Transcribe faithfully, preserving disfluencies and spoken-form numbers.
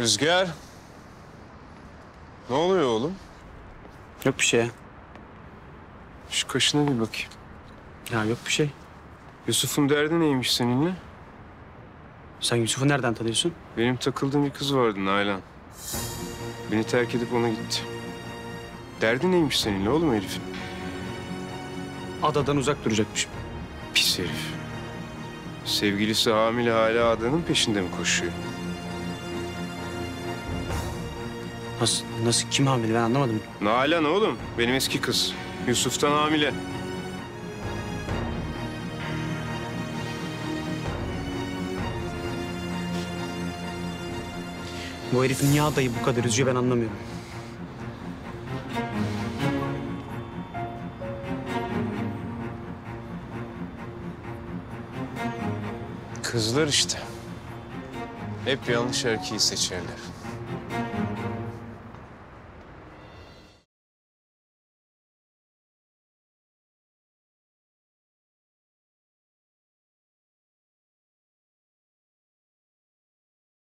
Rüzgar. Ne oluyor oğlum? Yok bir şey. Şu kaşına bir bakayım. Ya yok bir şey. Yusuf'un derdi neymiş seninle? Sen Yusuf'u nereden tanıyorsun? Benim takıldığım bir kız vardı Nalan. Beni terk edip ona gitti. Derdi neymiş seninle oğlum herifin? Adadan uzak duracakmış. Pis herif. Sevgilisi hamile hala adanın peşinde mi koşuyor? Nasıl, nasıl kim hamile ben anlamadım. Nalan oğlum benim eski kız. Yusuf'tan hamile. Bu herif niye adayı bu kadar üzüyor ben anlamıyorum. Kızlar işte. Hep yanlış erkeği seçerler.